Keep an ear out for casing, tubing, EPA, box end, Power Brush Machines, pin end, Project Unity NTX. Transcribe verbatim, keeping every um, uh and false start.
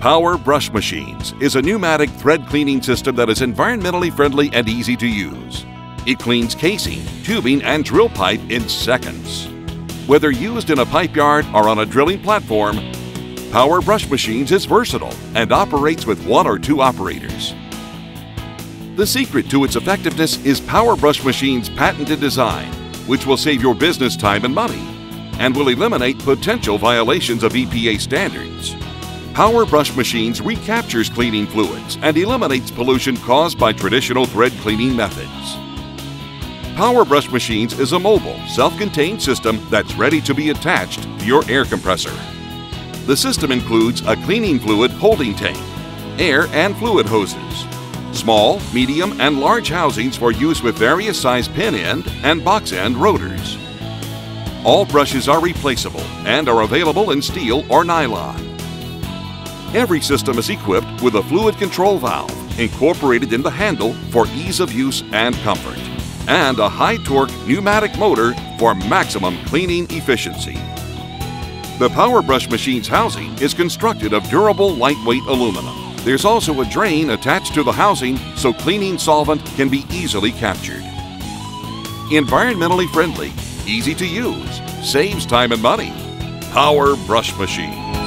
Power Brush Machines is a pneumatic thread cleaning system that is environmentally friendly and easy to use. It cleans casing, tubing, and drill pipe in seconds. Whether used in a pipe yard or on a drilling platform, Power Brush Machines is versatile and operates with one or two operators. The secret to its effectiveness is Power Brush Machines' patented design, which will save your business time and money and will eliminate potential violations of E P A standards. Power Brush Machines recaptures cleaning fluids and eliminates pollution caused by traditional thread cleaning methods. Power Brush Machines is a mobile, self-contained system that's ready to be attached to your air compressor. The system includes a cleaning fluid holding tank, air and fluid hoses, small, medium, and large housings for use with various size pin end and box end rotors. All brushes are replaceable and are available in steel or nylon. Every system is equipped with a fluid control valve incorporated in the handle for ease of use and comfort, and a high-torque pneumatic motor for maximum cleaning efficiency. The Power Brush Machine's housing is constructed of durable, lightweight aluminum. There's also a drain attached to the housing so cleaning solvent can be easily captured. Environmentally friendly, easy to use, saves time and money. Power Brush Machine.